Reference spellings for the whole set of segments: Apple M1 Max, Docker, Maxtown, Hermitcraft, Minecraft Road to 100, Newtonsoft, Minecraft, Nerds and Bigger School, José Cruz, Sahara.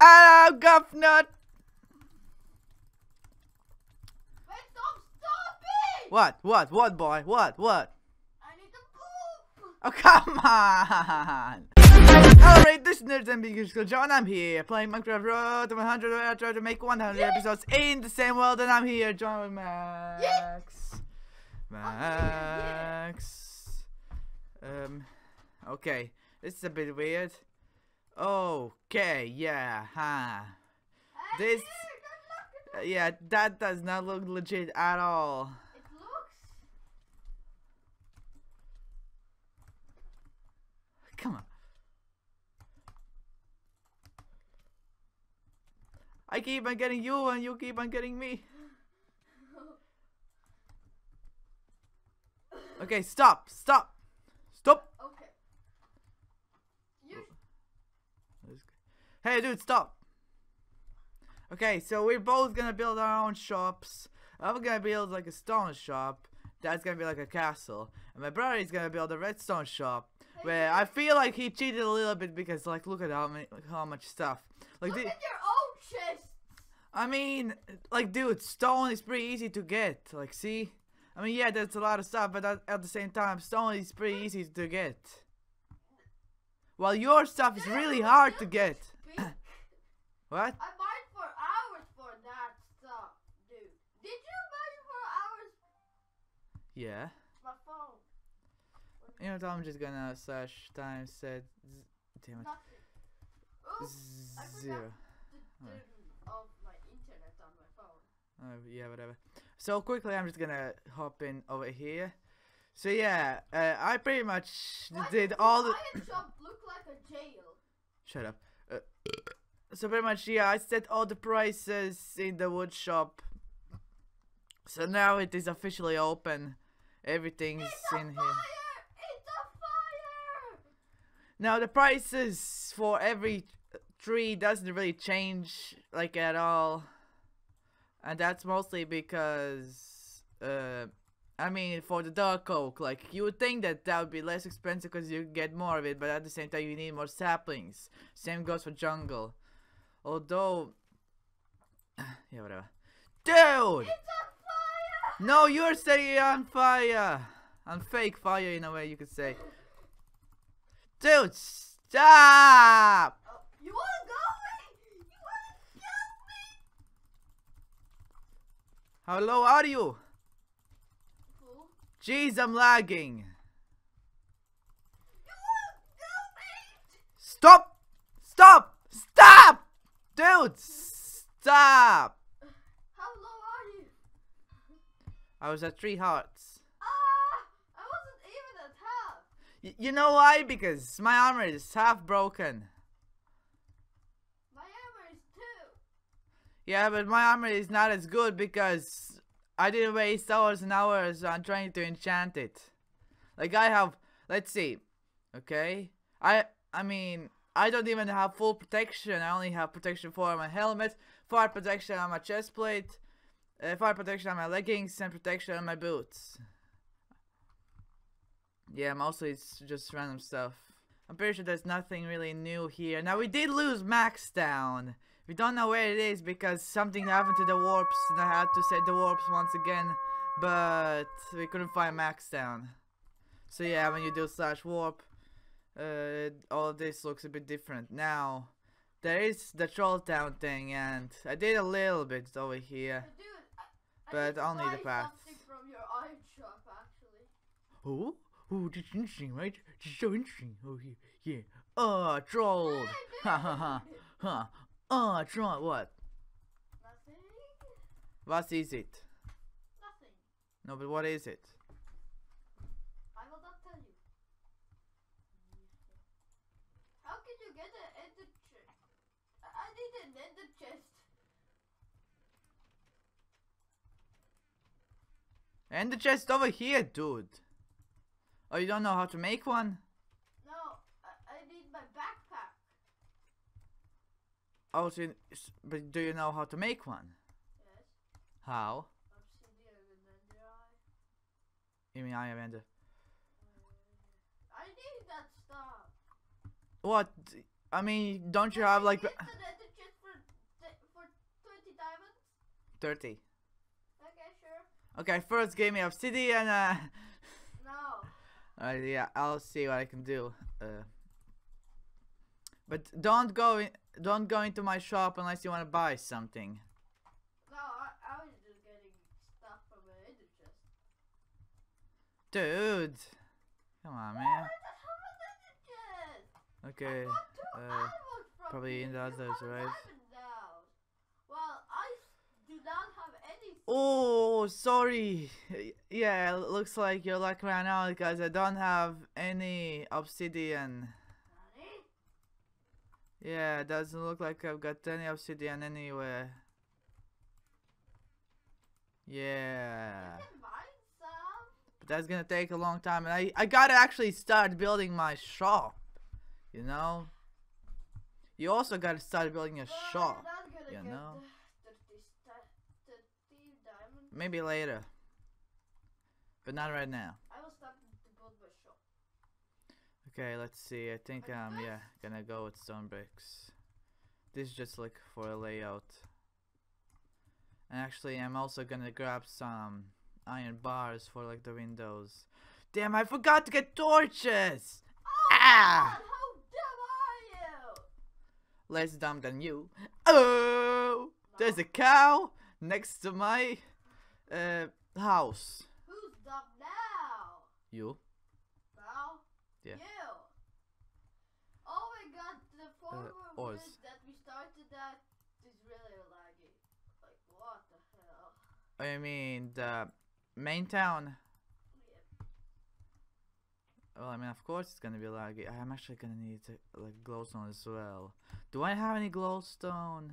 Hello, Governor! What, boy? What? I need to poop! Oh, come on! Alright, this is Nerds and Bigger School. John, I'm here playing Minecraft Road to 100, where I try to make 100 episodes in the same world, and I'm here, John with Max. Max. Okay, this is a bit weird. Okay, yeah, This. Yeah, that does not look legit at all. It looks. Come on. I keep on getting you, and you keep on getting me. Okay, stop. Okay. Hey, dude, stop. Okay, so we're both gonna build our own shops. I'm gonna build like a stone shop. That's gonna be like a castle. And my brother is gonna build a redstone shop. Where I feel like he cheated a little bit because, like, look at how much stuff. Like, look at your own chest. I mean, like, dude, stone is pretty easy to get. Like, see? I mean, yeah, there's a lot of stuff, but at the same time, stone is pretty easy to get. While your stuff is really hard to get. What? I mined for hours for that stuff, dude. Did you mine for hours? Yeah. My phone. You know, I'm just gonna slash time set. Damn it. Oops, zero. I forgot the of my internet on my phone. Yeah, whatever. So quickly, I'm just gonna hop in over here. So yeah, I pretty much did all the. Why does shop look like a jail? Shut up. So pretty much, yeah, I set all the prices in the wood shop. So now it is officially open. Everything's in here. It's a fire! It's a fire! Now the prices for every tree doesn't really change, like, at all. And that's mostly because, I mean, for the dark oak, like, you would think that that would be less expensive because you get more of it, but at the same time you need more saplings. Same goes for jungle. Although, yeah, whatever. Dude! It's on fire! No, you're setting it on fire! On fake fire, in a way, you could say. Dude, stop! You wanna go me? You wanna kill me? How low are you? Cool. Jeez, I'm lagging. You wanna kill me? Stop! Stop! Stop! Dude, stop! How low are you? I was at 3 hearts. I wasn't even at half. You know why? Because my armor is half broken. My armor is 2. Yeah, but my armor is not as good because I didn't waste hours and hours on trying to enchant it. Like I have, let's see, okay? I mean, I don't even have full protection. I only have protection for my helmet, fire protection on my chest plate, fire protection on my leggings, and protection on my boots. Yeah, mostly it's just random stuff. I'm pretty sure there's nothing really new here. Now we did lose Maxtown. We don't know where it is because something happened to the warps and I had to set the warps once again, but we couldn't find Maxtown. So yeah, when you do slash warp, all of this looks a bit different. Now, there is the troll town thing, and I did a little bit over here, dude, but only the path. From your iron shop, actually. Oh, that's interesting, right? It's so interesting. Oh, yeah. Oh, trolled. Ha ha ha. Ha. Oh, troll. What? Nothing. What is it? Nothing. No, but what is it? And the chest over here, dude. Oh, you don't know how to make one? No, I need my backpack. Oh, so but do you know how to make one? Yes. How? You mean I am Ender? I need that stuff. What? I mean, don't you have like? I need the chest 30. Okay, sure. Okay, first give me obsidian. No. Alright, yeah, I'll see what I can do. But don't go into my shop unless you want to buy something. No, I was just getting stuff from an ender chest. Dude, come on, man. No, okay. I got two animals from probably in the others, right? Well, I do not have anything. Oh, sorry. Yeah, it looks like your luck ran out because I don't have any obsidian. Yeah, it doesn't look like I've got any obsidian anywhere. Yeah. You can buy some. But that's gonna take a long time, and I gotta actually start building my shop. You know? You also gotta start building a shop. You know? 30 diamonds. Maybe later. But not right now. I will start to build my shop. Okay, let's see. I think I'm gonna go with stone bricks. This is just like for a layout. And actually I'm also gonna grab some iron bars for like the windows. Damn, I forgot to get torches! Oh, ah! God, how dumb are you? Less dumb than you. Oh! No. There's a cow next to my house. Who's dumb now? You. No? Yeah. You! Oh my god, the form of this that we started that is really laggy. Like, what the hell? I mean, the main town. Yeah. Well, I mean, of course it's gonna be laggy. I'm actually gonna need, like, glowstone as well. Do I have any glowstone?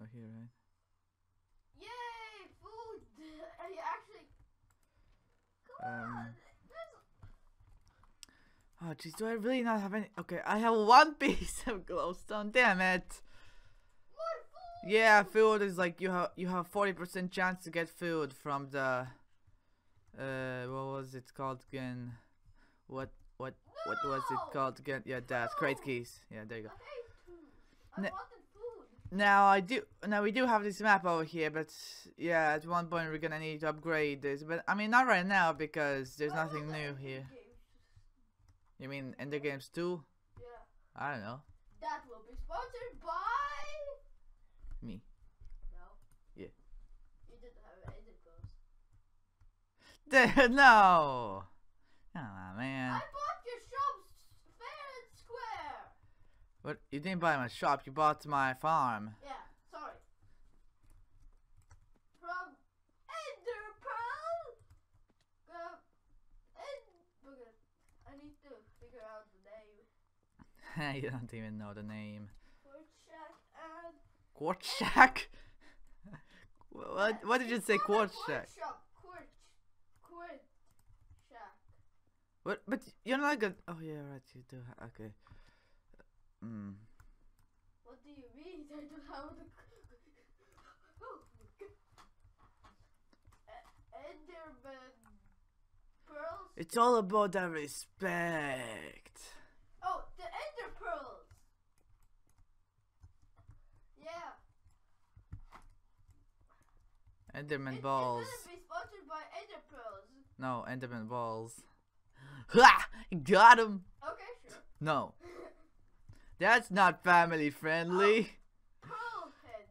Oh, here, right? Yay! Food! You actually... Oh jeez, do I really not have any? Okay, I have one piece of glowstone. Damn it! More food. Yeah, food is like you have 40% chance to get food from the what was it called again? What was it called again? Yeah, that crate keys. Yeah, there you go. Okay. I wanted food. Now we do have this map over here, but yeah, at one point we're gonna need to upgrade this. But I mean, not right now because there's nothing new here. You mean Ender Games 2? Yeah. I don't know. That will be sponsored by me. No. Yeah. You didn't have Ender Games. No. Oh man. I bought your shops fair and square. But you didn't buy my shop, you bought my farm. Yeah, sorry. From Ender Pearl? I need to figure out the name. You don't even know the name. Quartzshack? What did you say, Quartzshack? Quartzshack. What? But you're not good. Oh yeah, right, you do. Okay. Mm. What do you mean? I don't have the Enderman pearls. It's all about that respect. Oh, the Ender pearls. Yeah. Enderman balls. It's gonna be sponsored by Ender pearls. No, Enderman balls. Ha! Got him. Okay, sure. No. That's not family friendly. Oh, pearl head.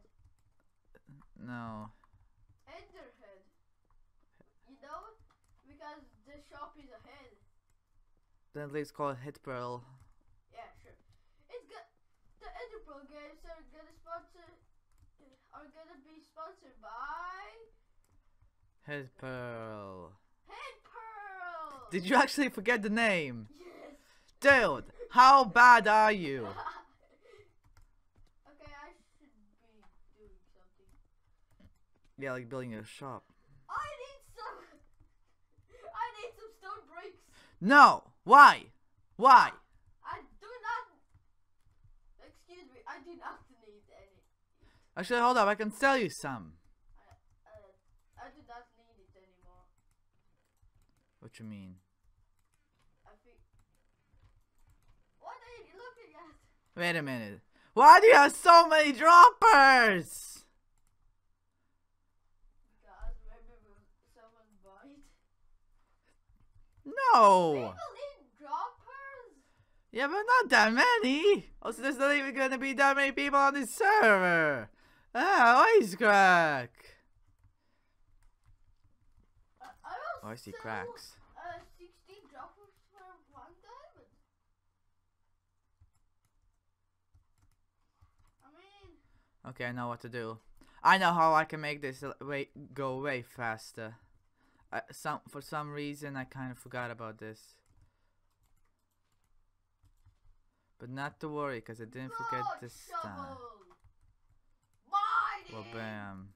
No. Ender head. You know, because the shop is a head. Then let's call it head pearl. Yeah, sure. It's got the Ender Pearl games are gonna be sponsored by Head Pearl. Head Pearl. Did you actually forget the name? Yes. Dude. How bad are you? Okay, I should be doing something. Yeah, like building a shop. I need some stone bricks. No! Why? Why? I do not... Excuse me, I do not need any. Actually, hold up, I can sell you some. I do not need it anymore. What you mean? Wait a minute. Why do you have so many droppers? God, remember someone bite? No. People eat droppers? Yeah, but not that many. Also, there's not even gonna be that many people on this server. Ah, ice crack. Oh, I see cracks. 60 droppers for one diamond. I mean. Okay, I know what to do. I know how I can make this go way faster. For some reason, I kind of forgot about this. But not to worry, because I didn't forget this time. Well, bam.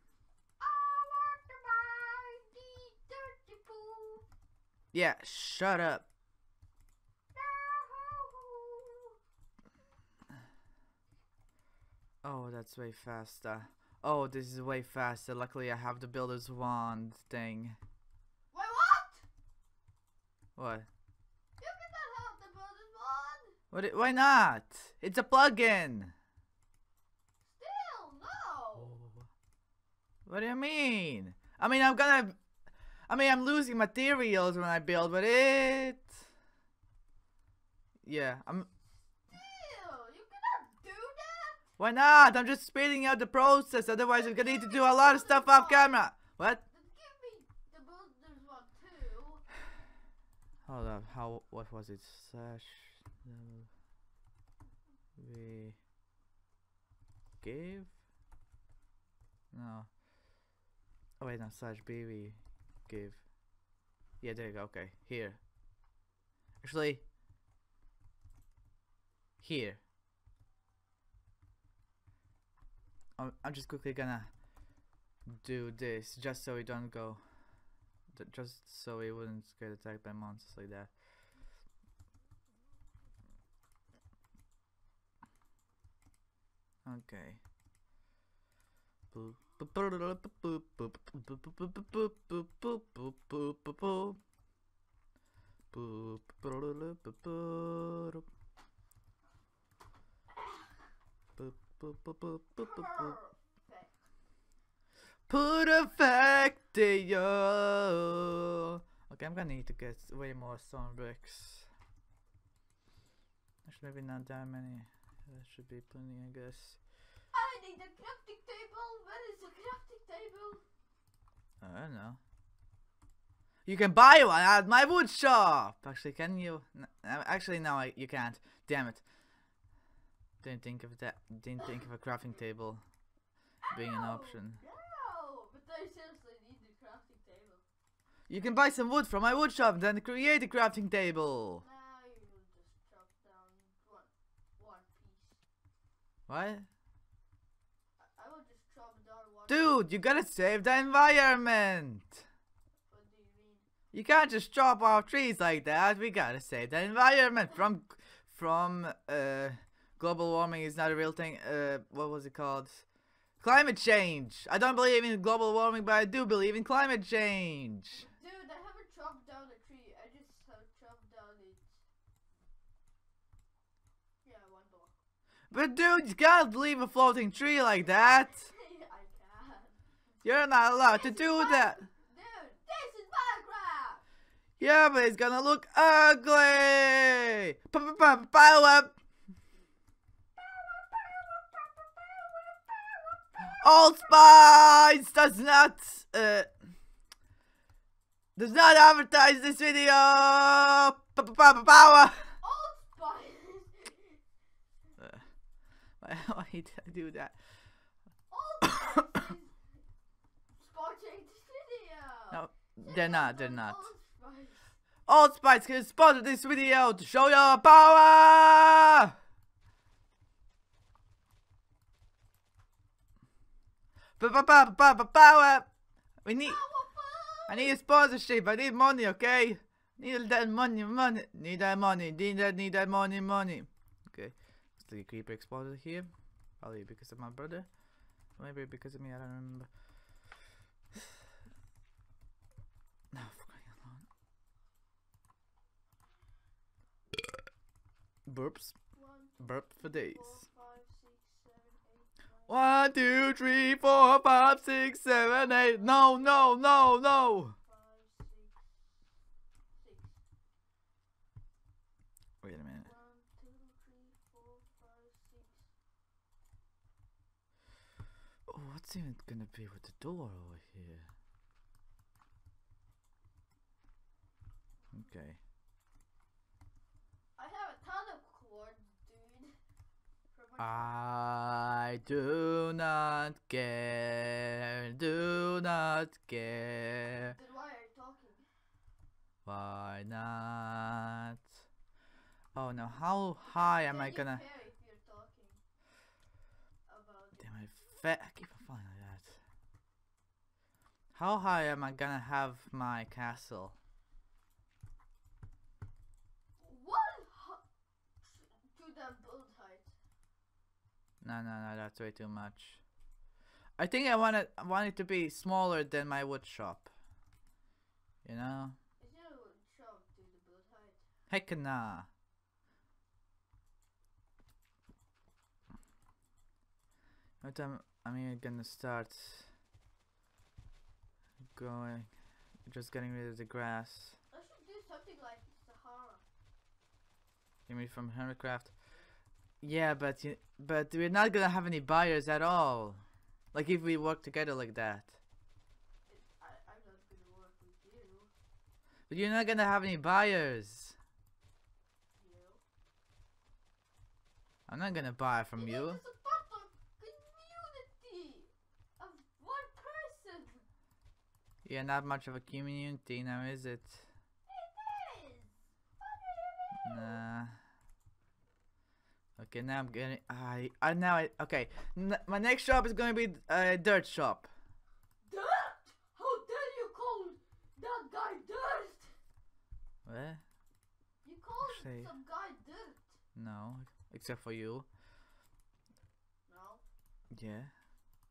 Yeah, shut up. Oh, that's way faster. Oh, this is way faster. Luckily, I have the builder's wand thing. Wait, what? What? You cannot have the builder's wand. What? Why not? It's a plug-in. Still, no. What do you mean? I mean, I'm losing materials when I build, but it... Yeah, I'm... Ew, you cannot do that? Why not? I'm just speeding out the process, otherwise I'm gonna need to do a lot of stuff off camera. What? Give me the builder's one too. Hold up, what was it? Slash... We... Give? No. Oh wait, no, slash BV. Give. Yeah, there you go. Okay, here. Actually, here. I'm just quickly gonna do this just so it don't go. Just so it wouldn't get attacked by monsters like that. Okay. Boop. Perfectio. Okay, I'm gonna need to get way more stone bricks. Actually, maybe not that many. That should be plenty, I guess. I need a crafting table. Where is the crafting table? I don't know. You can buy one at my wood shop. Actually, can you? No, actually, no, you can't. Damn it! Didn't think of that. Didn't think of a crafting table being an option. No, but I seriously need a crafting table. You can buy some wood from my wood shop, then create a crafting table. Now you will just chop down one piece. What? Dude, you gotta save the environment! What do you mean? You can't just chop our trees like that. We gotta save the environment from global warming is not a real thing. What was it called? Climate change! I don't believe in global warming, but I do believe in climate change! Dude, I haven't chopped down a tree. I just have chopped down it. Yeah, one block. But dude, you can't leave a floating tree like that! You're not allowed to do that! Dude, this is Minecraft! Yeah, but it's gonna look ugly! Power! Allspice does not advertise this video! Power! Allspice! Why did I do that? They're not. Allspice can sponsor this video to show your power! Power! I need a sponsorship, I need money, okay? Need that money. Okay, let's take a creeper exploded here. Probably because of my brother. Maybe because of me, I don't remember. No, for crying out loud. Burps. Burps for days. 4, 5, 6, 1, 2, 3, 4, 5, 6, 7, 8. No, no, no, no. Wait a minute. 1, 2, 3, 4, 5, 6. Oh, what's even gonna be with the door over here? Okay. I have a ton of cords, dude. I do not care, do not care. Then why are you talking? Why not? Oh no, how high am I gonna... If you're talking about damn it, I keep on falling like that. How high am I gonna have my castle? No, no, no, that's way too much. I think I want it to be smaller than my wood shop. You know? Is there a wood shop to the build height? Heck nah. But I'm even gonna start going, just getting rid of the grass. I should do something like Sahara. You mean from Hermitcraft? Yeah, but we're not gonna have any buyers at all. Like if we work together like that. I'm not gonna work with you. But you're not gonna have any buyers. You. I'm not gonna buy from you. It's a part of community of one person. Yeah, not much of a community now, is it? It is. What do you mean? Nah. Okay, now I'm getting. Okay, my next shop is gonna be a dirt shop. Dirt? How dare you call that guy dirt? What? You called some guy dirt. No, except for you. No. Yeah,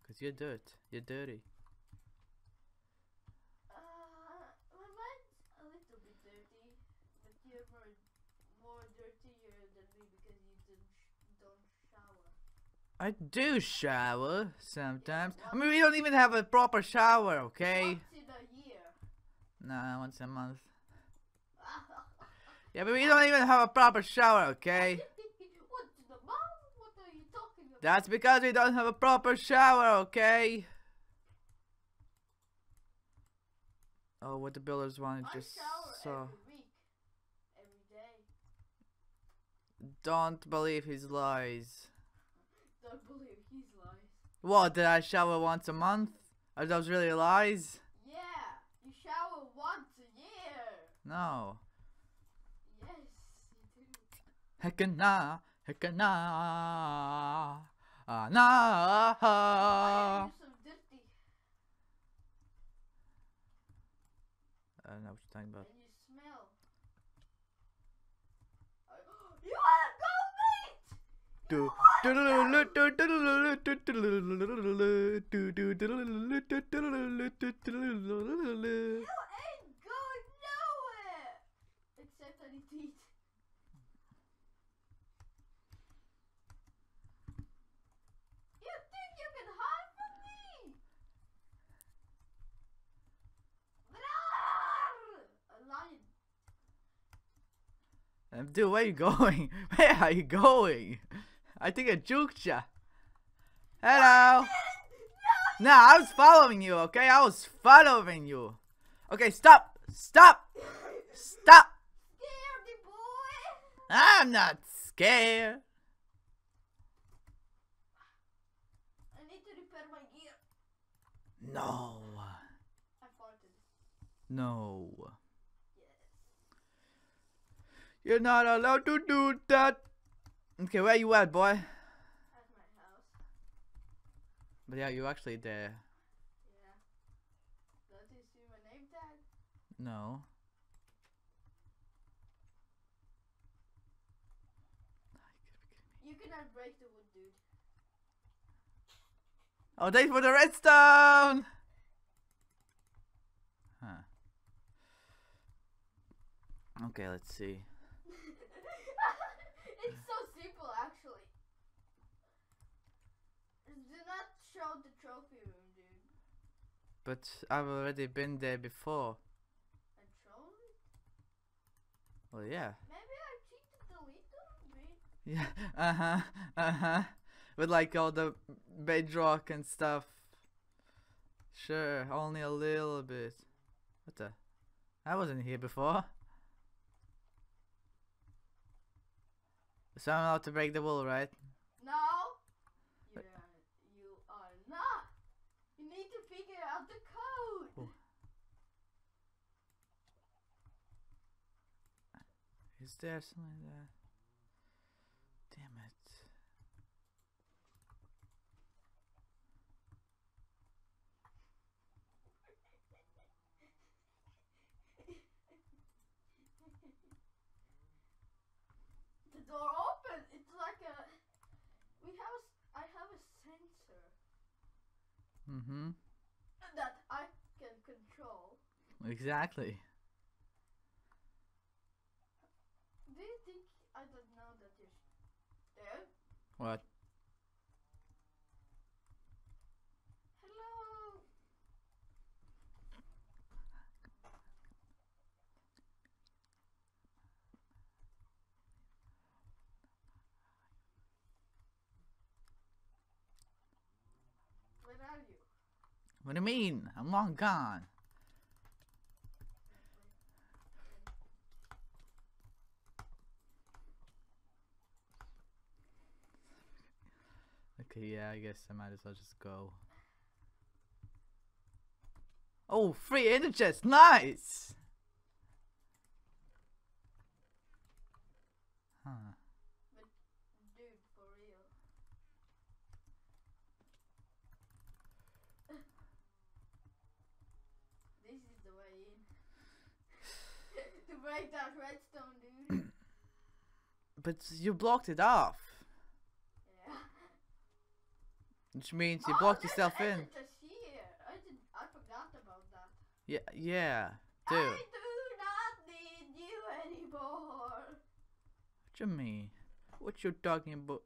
cause you're dirt. You're dirty. My mind's a little bit dirty, but you're more dirtier than me because you don't shower. I do shower sometimes. Yeah, I mean, we don't even have a proper shower, okay? Once in a year. No, once a month. Yeah, but we don't even have a proper shower, okay? What in the month? What are you talking about? That's because we don't have a proper shower, okay? Oh, what the builders wanted just so. Don't believe his lies. Don't believe his lies. What, did I shower once a month? Are those really lies? Yeah, you shower once a year. No. Yes, you do. Heck nah, heck nah. Nah. Why are you so dirty? I don't know what you're talking about. And you smell. You wanna go meet? You wanna go? You ain't going nowhere! Except I need to eat. You think you can hide from me? A lion. Dude, where are you going? Where are you going? I think I juked ya. Hello. No, I was following you, okay? I was following you. Okay, stop. Stop. Stop. Scared, boy. I'm not scared. I need to repair my gear. No. I farted. No. You're not allowed to do that. Okay, where you at, boy? At my house. But yeah, you actually there. Yeah. Don't you see my name tag? No. You cannot break the wood, dude. Oh, thanks for the redstone! Huh. Okay, let's see. It's so simple, actually. Do not But I've already been there before. And shown? Well, yeah. Maybe I cheated the little bit. Yeah, With like all the bedrock and stuff. Sure, only a little bit. What the? I wasn't here before. So I'm allowed to break the wall, right? No! You are not! You need to figure out the code! Oh. Is there something like that? Damn it. The door open. It's like a. I have a sensor. Mm-hmm. That I can control. Exactly. Do you think I don't know that you're dead? What? Hello. Where are you? What do you mean? I'm long gone. Okay, yeah, I guess I might as well just go. Oh, free ender chest! Nice! Huh. But, dude, for real. This is the way in. To break that redstone, dude. But you blocked it off. Yeah. Which means you blocked yourself in. I forgot about that. Yeah, yeah, dude. I do not need you anymore. What you mean? What you talking about?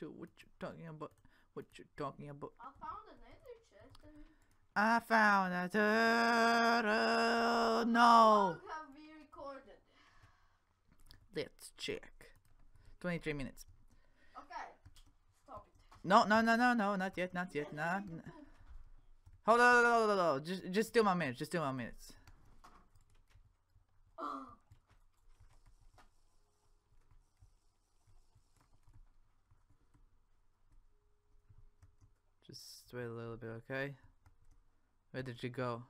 What you talking about? What you talking about? I found an ender chest. I found a turtle. No. How long have we recorded? Let's check. 23 minutes. Okay. Stop it. No, no, no, no, no, not yet, not yet, not. Hold on, hold on, hold on. Just do my minutes. Just do my minutes. Just wait a little bit, okay? Where did you go?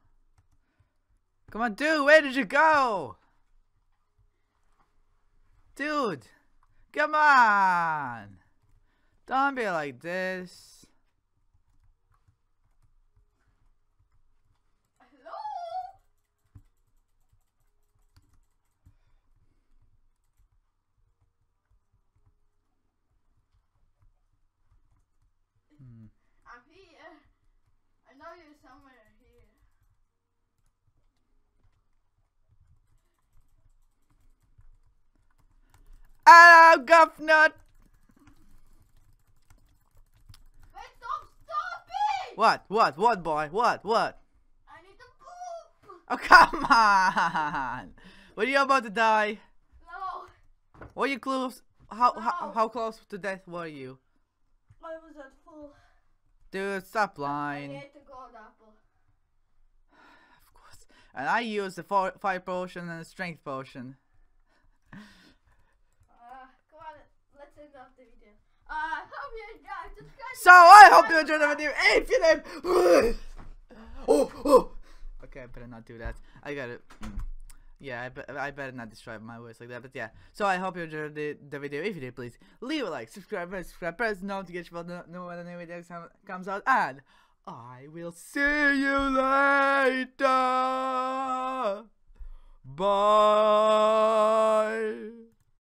Come on, dude, where did you go? Dude, come on! Don't be like this. Hello? Hmm. I'm here. I know you're somewhere here. Hello, Governor! Wait, stop it! What, boy? What? I need to poop! Oh, come on! Were you about to die? No. Were you close? How close to death were you? I was at full. Dude, stop lying. I hate the gold apple. Of course. And I used the fire potion and the strength potion. Come on, let's end off the video. I hope you enjoyed. Subscribe. So I hope you enjoyed the video. If you did. Oh. Okay, I better not do that. I got it. Yeah, I better not describe my words like that, but yeah. So I hope you enjoyed the video. If you did, please leave a like, subscribe, press the notification bell to know when the new video comes out, and I will see you later. Bye.